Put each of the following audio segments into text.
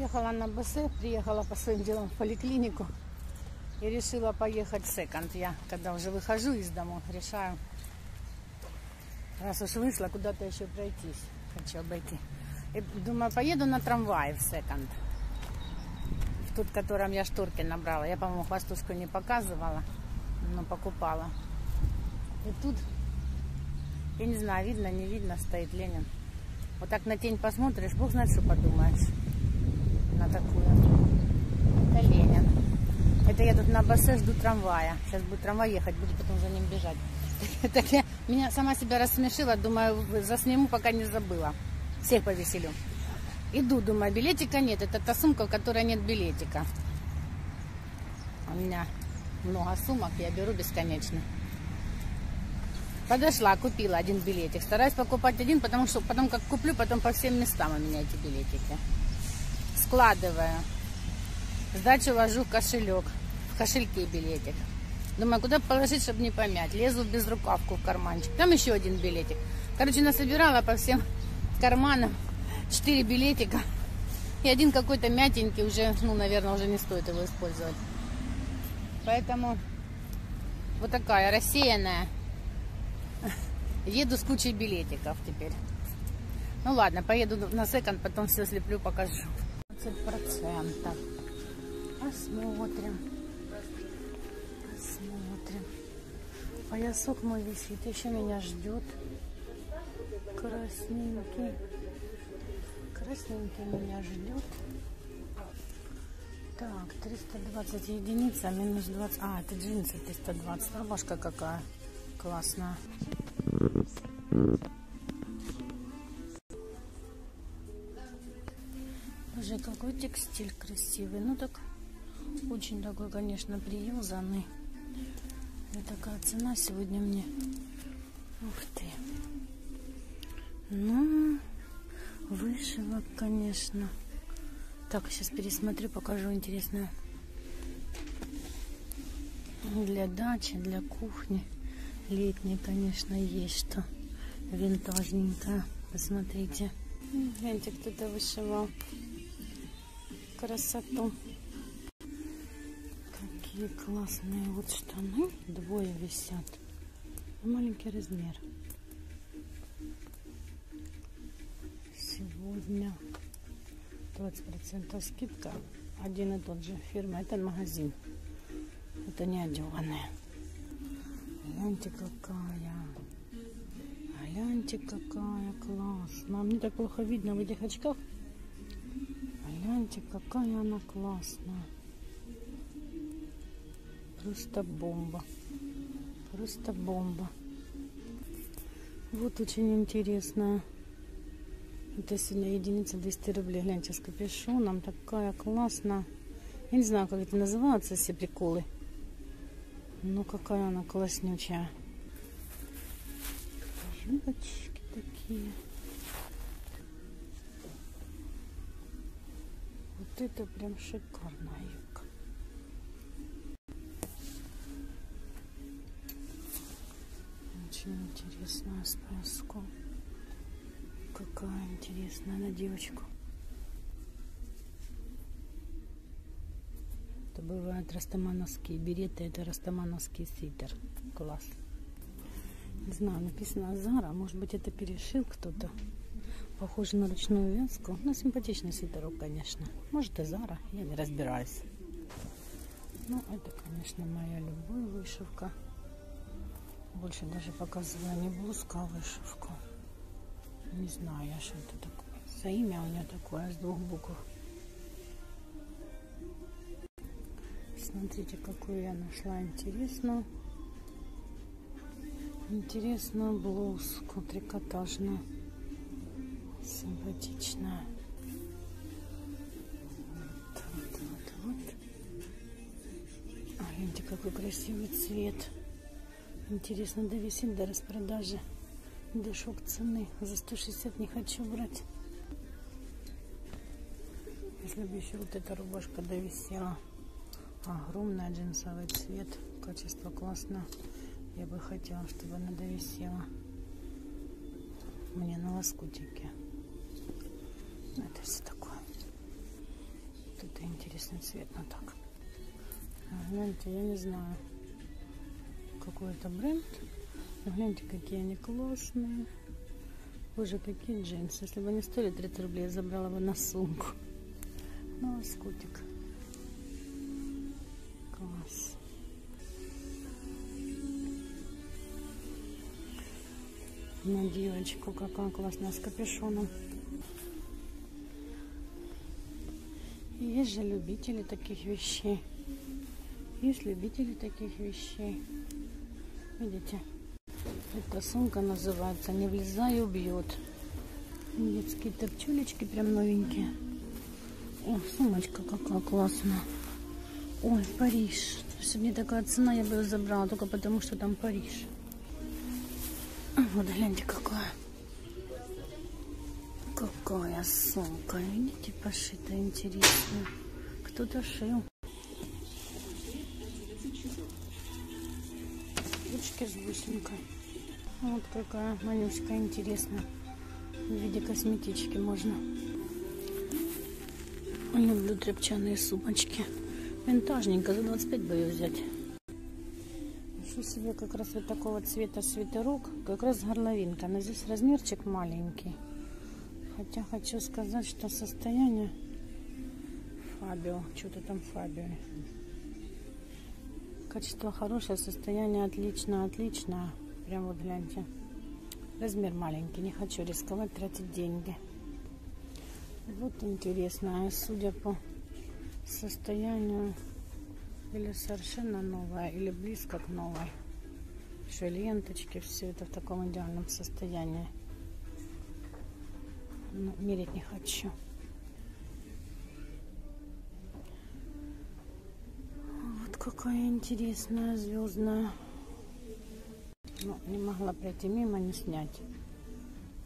Уехала на БС, приехала по своим делам в поликлинику и решила поехать в секонд. Я, когда уже выхожу из дома, решаю, раз уж вышла, куда-то еще пройтись. Хочу обойти. И думаю, поеду на трамвае в секонд. В тот, в котором я шторки набрала. Я, по-моему, хвостушку не показывала, но покупала. И тут, я не знаю, видно, не видно, стоит Ленин. Вот так на тень посмотришь, бог знает, что подумаешь. На такую. Это Ленин. Это я тут на бассе жду трамвая. Сейчас будет трамвай ехать, буду потом за ним бежать. Так я меня сама себя рассмешила, думаю, засниму, пока не забыла. Всех повеселю. Иду, думаю, билетика нет. Это та сумка, в которой нет билетика. У меня много сумок, я беру бесконечно. Подошла, купила один билетик. Стараюсь покупать один, потому что потом как куплю, потом по всем местам у меня эти билетики. Складываю. Сдачу ложу в кошелек. В кошельке билетик. Думаю, куда положить, чтобы не помять. Лезу в безрукавку в карманчик. Там еще один билетик. Короче, насобирала по всем карманам 4 билетика. И один какой-то мятенький уже, ну, наверное, уже не стоит его использовать. Поэтому вот такая рассеянная. Еду с кучей билетиков теперь. Ну ладно, поеду на секонд, потом все слеплю, покажу. 20%. Посмотрим. Посмотрим. Поясок мой висит, еще меня ждет. Красненький. Красненький меня ждет. Так, 320 единиц, а минус 20. А, это джинсы 320. Рубашка какая классная. Уже какой текстиль красивый. Ну так, очень такой, конечно, приюзанный. Вот такая цена сегодня мне. Ух ты. Ну, вышивок, конечно. Так, сейчас пересмотрю, покажу интересное. Для дачи, для кухни. Летний, конечно, есть что. Винтажненькая. Посмотрите. Гляньте, кто-то вышивал. Красоту. Какие классные вот штаны. Двое висят. Маленький размер. Сегодня 20% скидка. Один и тот же фирма. Это магазин. Это не одеванная. Гляньте, какая. Гляньте, какая классная. Мне так плохо видно в этих очках. Гляньте, какая она классная. Просто бомба. Просто бомба. Вот очень интересная. Это сегодня единица 200 рублей. Гляньте, с капюшоном. Такая классная. Я не знаю, как это называется, все приколы. Ну, какая она класснючая. Юбочки такие. Вот это прям шикарная юбка. Очень интересная с пояском. Какая интересная на девочку. Это бывают растамановские береты, это растамановский свитер. Класс. Не знаю, написано Зара, может быть, это перешил кто-то. Похоже на ручную вязку. Ну, симпатичный свитерок, конечно. Может, и Зара, я не разбираюсь. Ну, это, конечно, моя любовь, вышивка. Больше даже показывала не блузка, а вышивку. Не знаю я, что это такое. За имя у нее такое, с двух букв. Смотрите, какую я нашла интересную. Интересную блузку трикотажную. Симпатичная. Вот, вот, вот, вот. А, видите, какой красивый цвет. Интересно, да, висит до распродажи. Да, шок цены. За 160 не хочу брать. Если бы еще вот эта рубашка довисела. Огромный джинсовый цвет. Качество классно. Я бы хотела, чтобы она довисела мне на лоскутике. Это все такое. вот это интересный цвет, но так. Гляньте, я не знаю, какой это бренд. Но гляньте, какие они классные. Боже, какие джинсы. Если бы они стоили 30 рублей, я забрала бы на сумку. Ну, скутик. Класс. На девочку какая классная, с капюшоном. Есть же любители таких вещей. Есть любители таких вещей. Видите? Эта сумка называется «Не влезай, убьет». Детские тапчулечки прям новенькие. О, сумочка какая классная. Ой, Париж. Если бы мне такая цена, я бы ее забрала, только потому что там Париж. Вот, гляньте, какая. Какая сумка. Видите, пошита интересно. Кто-то шил. Ручки с бусинкой. Вот какая манюшка интересная. В виде косметички можно. Люблю тряпчаные сумочки. Винтажненько, за 25 бы ее взять. Ищу себе как раз вот такого цвета свитерок. Как раз горловинка. Но здесь размерчик маленький. Хотя хочу сказать, что состояние Фабио. Что-то там Фабио. Качество хорошее, состояние отличное, отличное. Прям вот гляньте. Размер маленький. Не хочу рисковать, тратить деньги. Вот интересно. А судя по состоянию, или совершенно новая, или близко к новой. Еще ленточки. Все это в таком идеальном состоянии. Но мерить не хочу. Вот какая интересная звездная. Ну, не могла пройти мимо, не снять.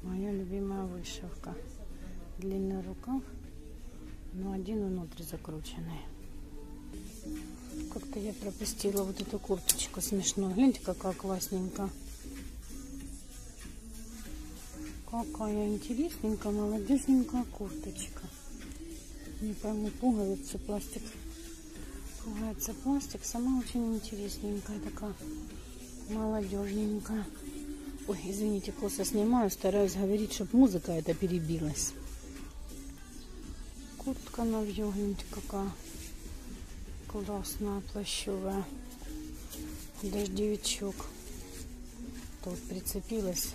Моя любимая вышивка. Длинный рукав, но один внутрь закрученный. Как-то я пропустила вот эту курточку смешную. Гляньте, какая классненькая. Какая интересненькая, молодежненькая курточка. Не пойму, пуговицы, пластик. Пугается пластик. Сама очень интересненькая такая. Молодежненькая. Ой, извините, косо снимаю. Стараюсь говорить, чтобы музыка эта перебилась. Куртка навью, гляньте, какая классная, плащевая. Дождевичок. Тут прицепилась.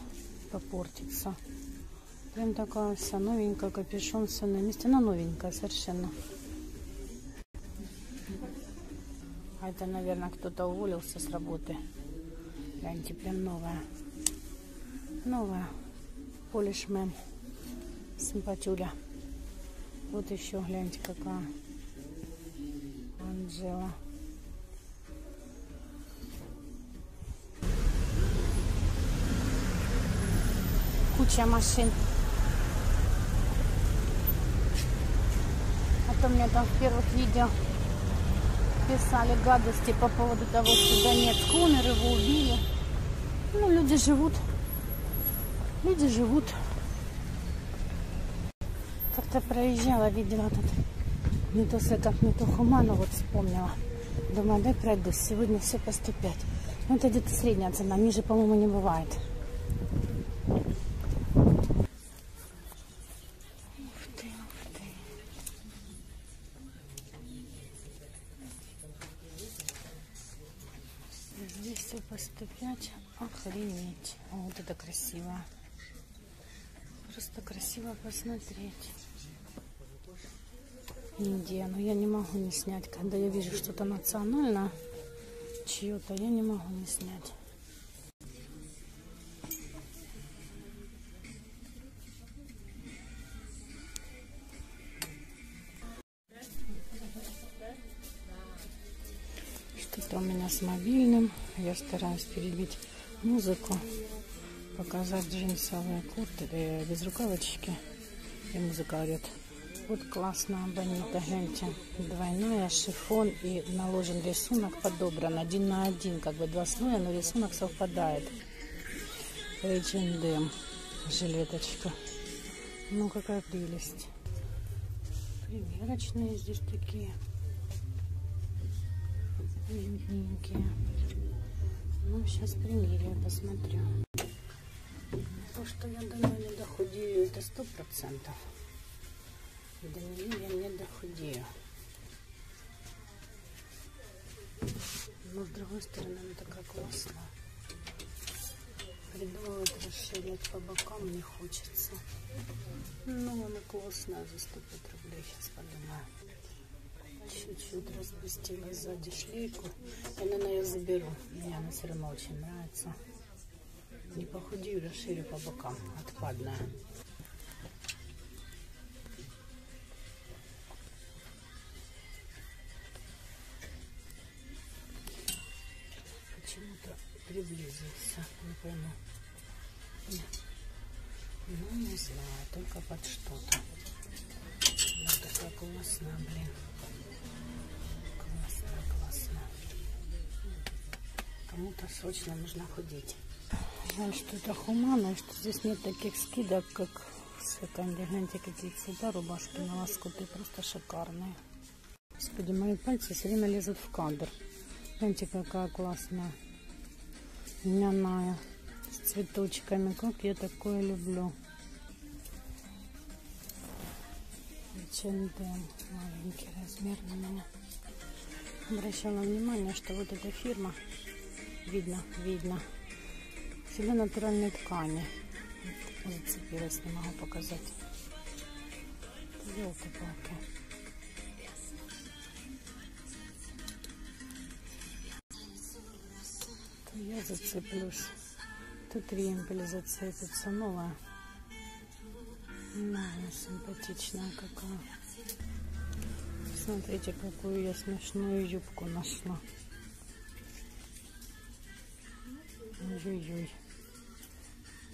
Попортится. Прям такая вся новенькая, капюшон все на месте. Она новенькая совершенно. А это, наверное, кто-то уволился с работы. Гляньте, прям новая. Новая. Полишмен. Симпатюля. Вот еще, гляньте, какая. Анжела. Куча машин. А то мне там в первых видео писали гадости по поводу того, что Донецк умер, его убили. Ну, люди живут. Люди живут. Как-то проезжала, видела тут не то Сыков, не то Хуману, вот вспомнила. Думаю, дай пройду. Сегодня все по 105. Ну, это где-то средняя цена. Ниже, по-моему, не бывает. Здесь все по 105. Охренеть. Вот это красиво. Просто красиво посмотреть. Индия. Но я не могу не снять. Когда я вижу что-то национальное, чье-то, я не могу не снять. У меня с мобильным, я стараюсь перебить музыку, показать джинсовые курты, безрукавочки, и музыка орет. Вот классная Bonita, гляньте, двойная, шифон и наложен рисунок, подобран один на один, как бы два слоя, но рисунок совпадает. H&M жилеточка, ну какая прелесть. Примерочные здесь такие уютненькие. Ну, сейчас примерю, посмотрю. То, что я до нее не дохудею, это 100%. До нее я не дохудею. Но с другой стороны, она такая классная. Придумывать, расширять по бокам не хочется. Ну, она классная, за 105 рублей, сейчас подумаю. Чуть-чуть распустила сзади шлейку. И, наверное, я заберу. Мне она все равно очень нравится. Не похудею, расширю по бокам. Отпадная. Почему-то приблизился, не пойму. Ну, не знаю, только под что-то. Она такая классная, блин. Классная, классная. Кому-то срочно нужно худеть. Жаль, что это хуманно, что здесь нет таких скидок, как в секонде. Гляньте, какие всегда рубашки на вас купили, просто шикарные. Господи, мои пальцы все время лезут в кадр. Гляньте, какая классная льняная с цветочками. Как я такое люблю. H&M, маленький размер на меня. Обращала внимание, что вот эта фирма, видно, всегда натуральные ткани. Зацепилась, не могу показать. Ёлки-палки. Я зацеплюсь. Тут ремпель зацепится, новая. Но она симпатичная какая. Смотрите, какую я смешную юбку нашла. Ой-ой-ой.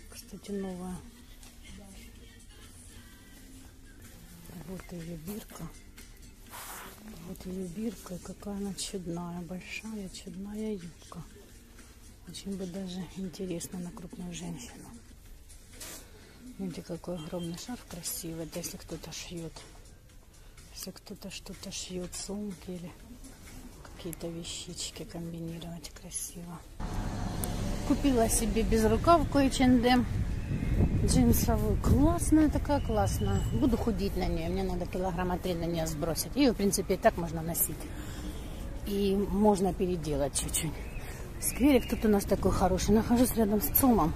Кстати, новая. Вот ее бирка. Вот ее бирка. Какая она чудная. Большая, чудная юбка. Очень бы даже интересно на крупную женщину. Видите, какой огромный шарф красивый. Это если кто-то шьет. Если кто-то что-то шьет, сумки или какие-то вещички комбинировать красиво. Купила себе безрукавку H&M. Джинсовую. Классная такая, классная. Буду худеть на нее. Мне надо 3 килограмма на нее сбросить. Ее, в принципе, и так можно носить. И можно переделать чуть-чуть. Скверик тут у нас такой хороший. Нахожусь рядом с ЦУМом.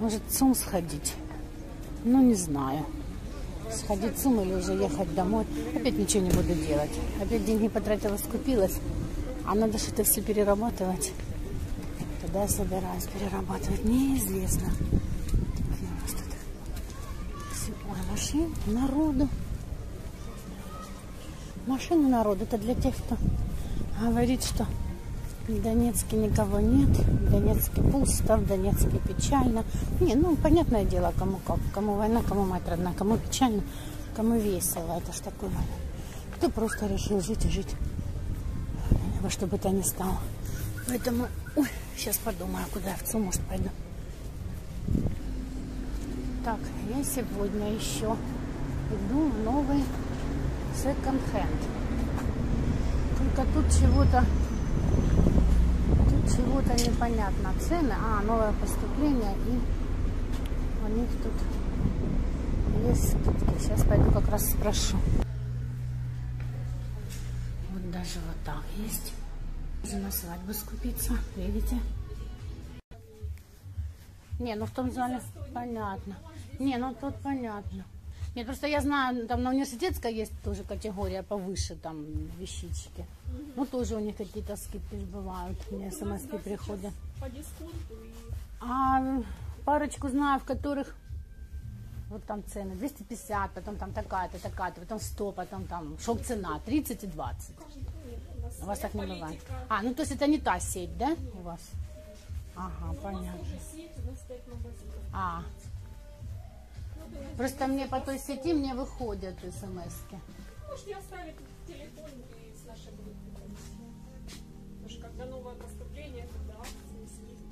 Может, ЦУМ сходить? Ну, не знаю. Сходить в ЦУМ или уже ехать домой. Опять ничего не буду делать. Опять деньги потратила, скупилась. А надо что-то все перерабатывать. Тогда я собираюсь перерабатывать. Неизвестно. Ой, машин народу. Машины народу. Это для тех, кто говорит, что... В Донецке никого нет, в Донецке пусто, в Донецке печально. Не, ну, понятное дело, кому как. Кому война, кому мать родная, кому печально, кому весело. Это ж такое. Кто просто решил жить и жить. Во что бы то ни стало. Поэтому, ой, сейчас подумаю, куда я в ЦУМ, может, пойду. Так, я сегодня еще иду в новый секонд-хенд. Только тут чего-то непонятно. Цены. А, новое поступление. И у них тут есть скидки. Сейчас пойду как раз спрошу. Вот даже вот так есть. Можно на свадьбу скупиться. Видите? Не, ну в том зале понятно. Не, ну тут понятно. Нет, просто я знаю, там на университетской есть тоже категория повыше, там, вещички. Ну, тоже у них какие-то скидки бывают, мне смс-ки приходят. По дисконту. А парочку знаю, в которых вот там цены 250, потом там такая-то, такая-то, потом 100, потом там шок-цена 30 и 20. У вас так не бывает. А, ну то есть это не та сеть, да, у вас? Ага, понятно. А. Просто мне по той сети мне выходят смс-ки. Можете оставить телефон и с нашей группы. Потому что когда новое поступление, тогда акции, скидки.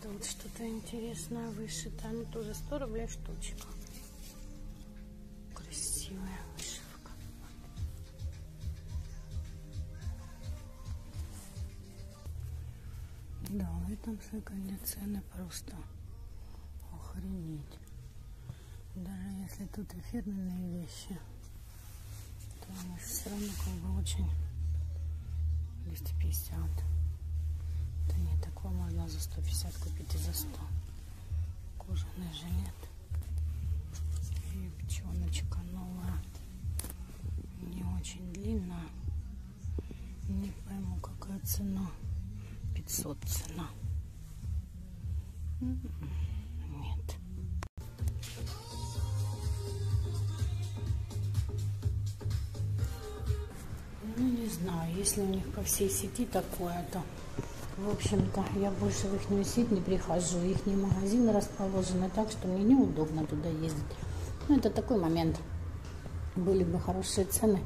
Это вот что-то интересное вышито. Ну тоже 100 рублей штучка. Да, в этом секонде цены просто охренеть. Даже если тут и фирменные вещи, то они все равно как бы очень 250. Да нет, такое можно за 150 купить и за 100. Кожаный жилет. И пченочка новая. Не очень длинная. Не пойму, какая цена. 500 цена. Нет. Ну, не знаю, если у них по всей сети такое, то, в общем-то, я больше в ихнюю сеть не прихожу. Ихние магазины расположены так, что мне неудобно туда ездить. Ну, это такой момент. Были бы хорошие цены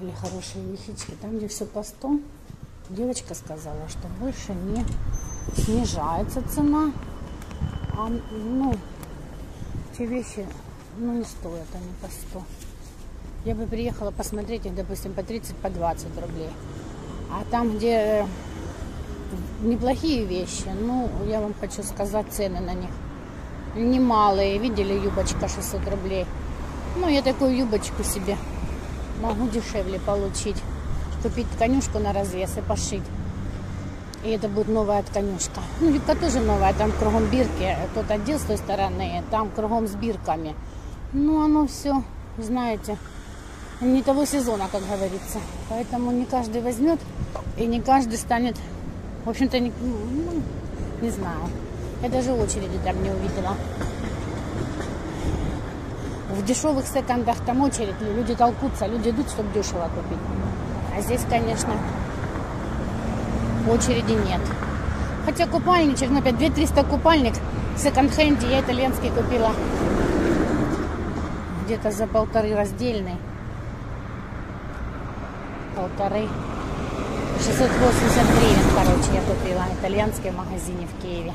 или хорошие вещички. Там, где все по 100, девочка сказала, что больше не снижается цена. А, ну, те вещи, ну, не стоят они по 100. Я бы приехала посмотреть их, допустим, по 30, по 20 рублей. А там, где неплохие вещи, ну, я вам хочу сказать, цены на них немалые. Видели, юбочка 600 рублей. Ну, я такую юбочку себе могу дешевле получить. Купить тканюшку на развес и пошить. И это будет новая тканюшка. Ну, Витка тоже новая, там кругом бирки. Тот отдел с той стороны, там кругом с бирками. Ну, оно все, знаете, не того сезона, как говорится. Поэтому не каждый возьмет и не каждый станет, в общем-то, не знаю. Я даже очереди там не увидела. В дешевых секондах там очередь, люди толкутся, люди идут, чтобы дешево купить. А здесь, конечно, очереди нет. Хотя купальничек, ну, опять 2300 купальник в секонд-хенде, я итальянский купила. Где-то за 1,5 раздельный. 1,5. 680 гривен, короче, я купила итальянский в магазине в Киеве.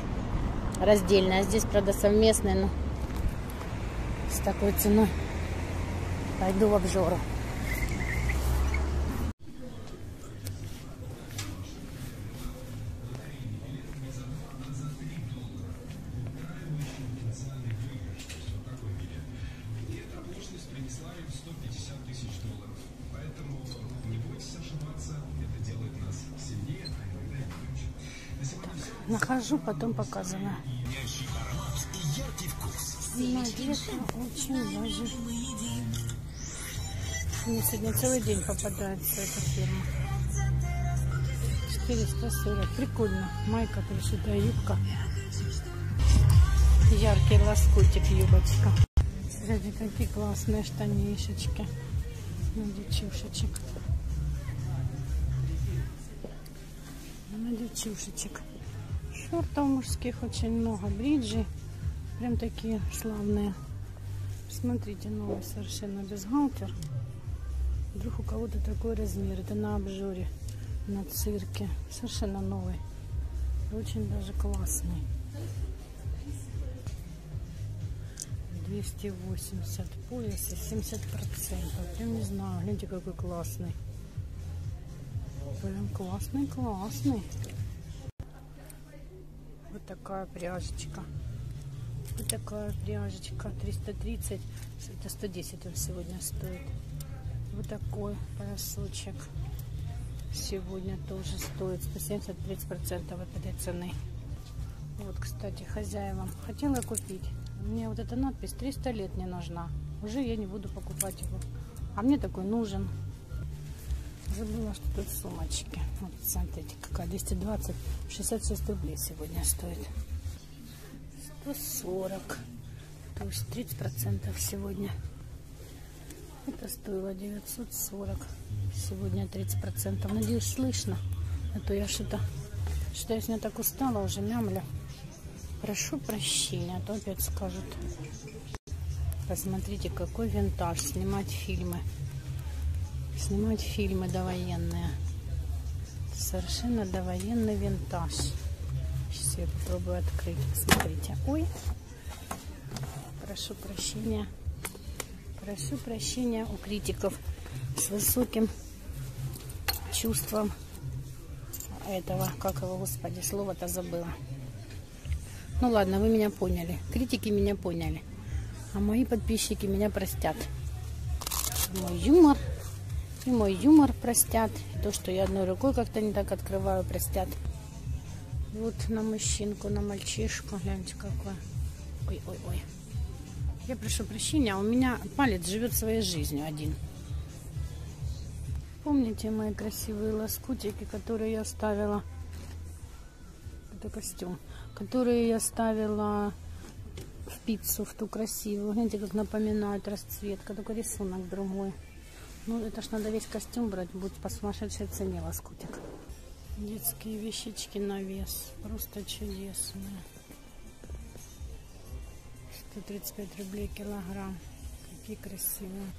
Раздельный. А здесь, правда, совместный, но с такой ценой пойду в обжору. Нахожу, потом показываю. Наверное, очень даже. Мне сегодня целый день попадается эта фирма. 440. Прикольно. Майка пришитая, юбка. Яркий лоскутик, юбочка. Смотрите, какие классные штанишечки. На девчушечек. На девчушечек. Шортов мужских очень много, бриджи, прям такие славные. Смотрите, новый совершенно бюстгальтер. Вдруг у кого-то такой размер, это на обжоре, на цирке. Совершенно новый, очень даже классный. 280 пояса, 70%, прям не знаю, гляньте какой классный. Прям классный, классный. Вот такая пряжечка. Вот такая пряжечка. 330. Это 110 он сегодня стоит. Вот такой поясочек. Сегодня тоже стоит 170-30% от этой цены. Вот, кстати, хозяевам хотела купить. Мне вот эта надпись 300 лет не нужна. Уже я не буду покупать его. А мне такой нужен. Забыла, что тут сумочки. Вот, смотрите, какая 220, 66 рублей сегодня стоит. 140, то есть 30% сегодня. Это стоило 940, сегодня 30%. Надеюсь, слышно. А то я что-то я с ней так устала, уже мямля. Прошу прощения, а то опять скажут. Посмотрите, какой винтаж, снимать фильмы. Снимать фильмы довоенные. Совершенно довоенный винтаж. Сейчас я попробую открыть. Смотрите. Ой. Прошу прощения. Прошу прощения у критиков с высоким чувством этого, как его, господи, слово-то забыла. Ну ладно, вы меня поняли. Критики меня поняли. А мои подписчики меня простят. И мой юмор простят. И то, что я одной рукой как-то не так открываю, простят. Вот на мужчинку, на мальчишку. Гляньте, какой. Ой-ой-ой. Я прошу прощения, у меня палец живет своей жизнью один. Помните мои красивые лоскутики, которые я ставила? Это костюм. Которые я ставила в пиццу, в ту красивую. Знаете, как напоминают расцветка, только рисунок другой. Ну, это ж надо весь костюм брать, будет по сумасшедшей цене лоскутик. Детские вещички на вес. Просто чудесные. 135 рублей килограмм. Какие красивые.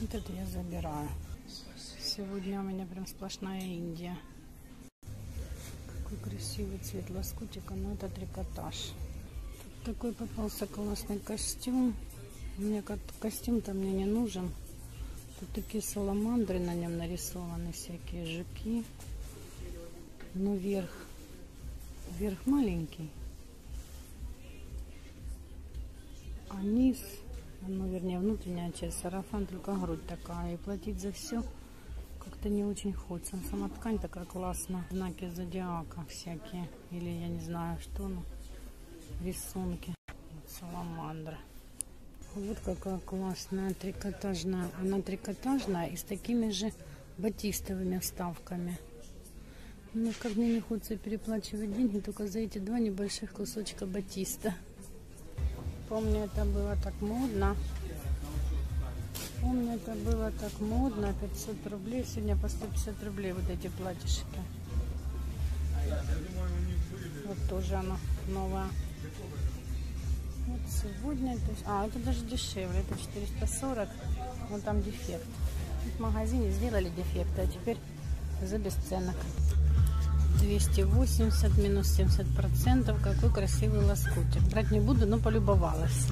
Вот это я забираю. Сегодня у меня прям сплошная Индия. Какой красивый цвет лоскутика, но это трикотаж. Тут такой попался классный костюм. Мне костюм-то мне не нужен. Тут такие саламандры на нем нарисованы, всякие жуки. Но верх маленький. А низ, ну вернее внутренняя часть, сарафан, только грудь такая. И платить за все как-то не очень хочется. Сама ткань такая классная. Знаки зодиака всякие. Или я не знаю что, но рисунки. Вот саламандра. Вот какая классная трикотажная. Она трикотажная и с такими же батистовыми вставками. Но как мне не хочется переплачивать деньги только за эти два небольших кусочка батиста. Помню, это было так модно. 500 рублей. Сегодня по 150 рублей вот эти платьишки. Вот тоже она новая. Вот сегодня... А, это даже дешевле. Это 440. Вот там дефект. В магазине сделали дефект, а теперь за бесценок. 280 минус 70%. Какой красивый лоскутик. Брать не буду, но полюбовалась.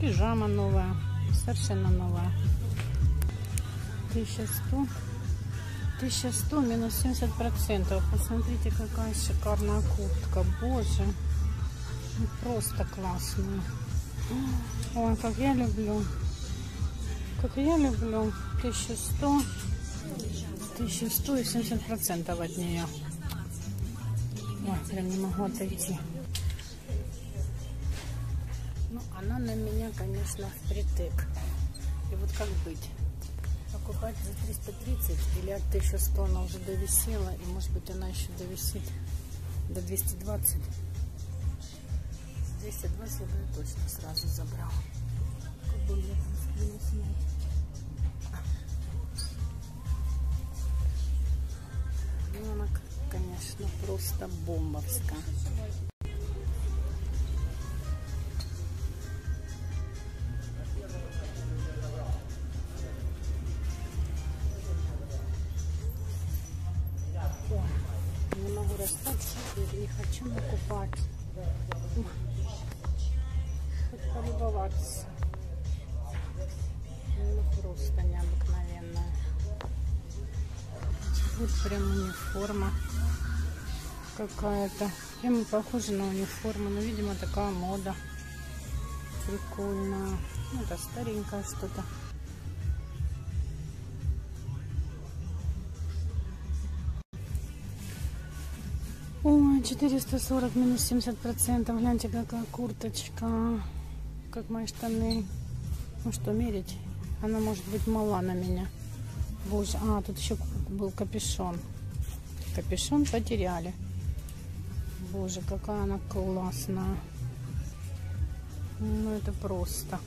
Пижама новая. Совершенно новая. 1100. 1100 минус 70%. Посмотрите, какая шикарная куртка. Боже. Просто классная. Ой, как я люблю. 1100. 1100 и 70% от нее. Ой, прям не могу отойти. Ну, она на меня, конечно, впритык. И вот как быть? Покупать за 330 или от 1100 она уже довисела. И может быть она еще довисит до 220. 220 я бы точно сразу забрала. Как бы мне снять. Она, конечно, просто бомбовская. О, не могу расстаться, я не хочу накупать. Хочу полюбоваться. Ну, просто необыкновенная. Вот прям униформа какая-то. Прямо похожа на униформу. Но, видимо, такая мода. Прикольная. Ну, это старенькое что-то. О, 440 минус 70%. Гляньте, какая курточка. Как мои штаны. Ну, что мерить? Она может быть мала на меня. Боже, а, тут еще был капюшон. Капюшон потеряли. Боже, какая она классная. Ну, это просто.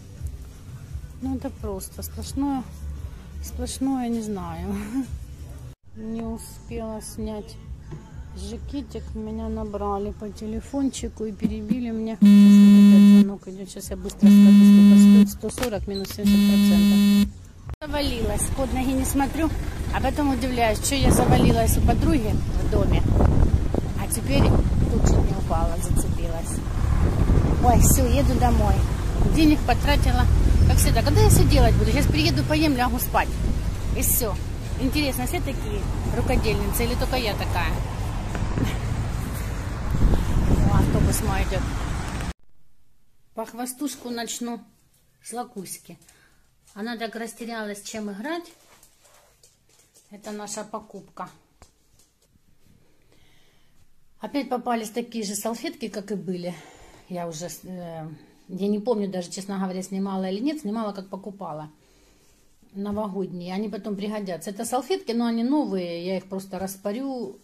Сплошное, не знаю. Не успела снять жакетик. Меня набрали по телефончику и перебили мне. Сейчас я быстро скажу, сколько стоит. 140 минус 70%. Завалилась, под ноги не смотрю, а потом удивляюсь, что я завалилась у подруги в доме, а теперь тут же не упала, зацепилась. Ой, все, еду домой, денег потратила, как всегда, когда я все делать буду, сейчас приеду, поем, лягу спать, и все. Интересно, все такие рукодельницы или только я такая? Автобус мой идет. Похвастушку начну с Лакуськи. Она так растерялась, чем играть. Это наша покупка. Опять попались такие же салфетки, как и были. Я уже, я не помню даже, честно говоря, снимала или нет. Снимала, как покупала. Новогодние. Они потом пригодятся. Это салфетки, но они новые. Я их просто распарю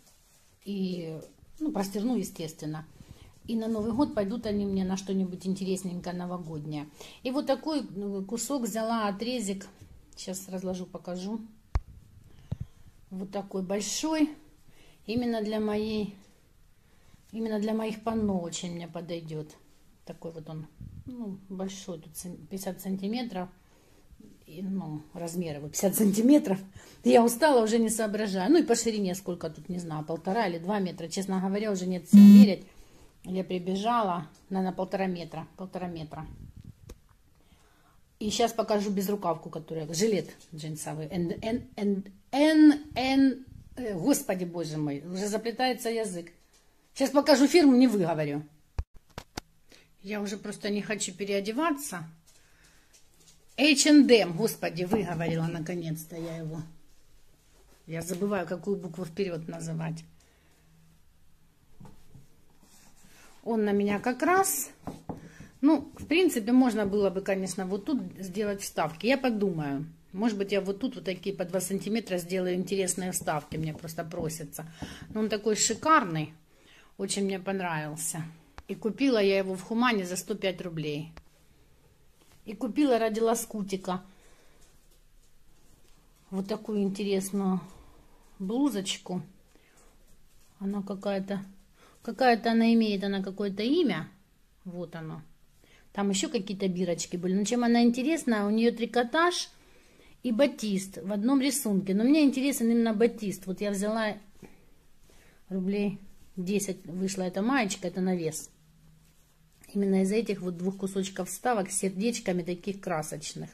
и, ну, простерну, естественно. И на Новый год пойдут они мне на что-нибудь интересненькое новогоднее. И вот такой кусок взяла, отрезик. Сейчас разложу, покажу. Вот такой большой. Именно для моей... Именно для моих панно очень мне подойдет. Такой вот он, ну, большой, тут 50 сантиметров. И, ну, размер его 50 сантиметров. Я устала, уже не соображаю. Ну и по ширине сколько тут, не знаю, 1,5 или 2 метра. Честно говоря, уже нет сил мерить. Я прибежала, наверное, 1,5 метра. 1,5 метра. И сейчас покажу безрукавку, которая... Жилет джинсовый. Господи, боже мой, уже заплетается язык. Сейчас покажу фирму, не выговорю. Я уже просто не хочу переодеваться. H&M, господи, выговорила наконец-то я его. Я забываю, какую букву вперед называть. Он на меня как раз. Ну, в принципе, можно было бы, конечно, вот тут сделать вставки. Я подумаю. Может быть, я вот тут вот такие по 2 сантиметра сделаю интересные вставки. Мне просто просится. Но он такой шикарный. Очень мне понравился. И купила я его в Хумане за 105 рублей. И купила ради лоскутика. Вот такую интересную блузочку. Она какая-то... Какая-то она имеет, она какое-то имя. Вот оно. Там еще какие-то бирочки были. Но чем она интересна? У нее трикотаж и батист в одном рисунке. Но мне интересен именно батист. Вот я взяла рублей... 10 вышла эта маечка, это на вес. Именно из этих вот 2 кусочков вставок с сердечками таких красочных.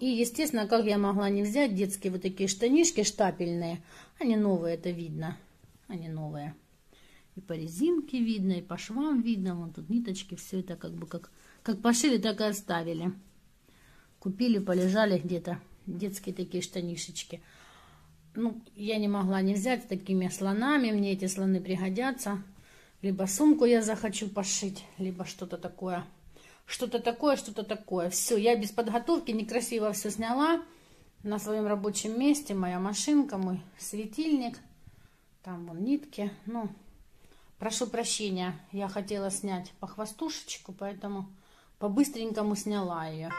И, естественно, как я могла не взять детские вот такие штанишки штапельные. Они новые, это видно. Они новые. И по резинке видно, и по швам видно. Вон тут ниточки, все это как бы как пошили, так и оставили. Купили, полежали где-то. Детские такие штанишечки. Ну, я не могла не взять с такими слонами. Мне эти слоны пригодятся. Либо сумку я захочу пошить, либо что-то такое. Что-то такое, что-то такое. Все, я без подготовки некрасиво все сняла. На своем рабочем месте моя машинка, мой светильник. Там вон нитки. Ну, прошу прощения. Я хотела снять похвастушечку, поэтому по-быстренькому сняла ее.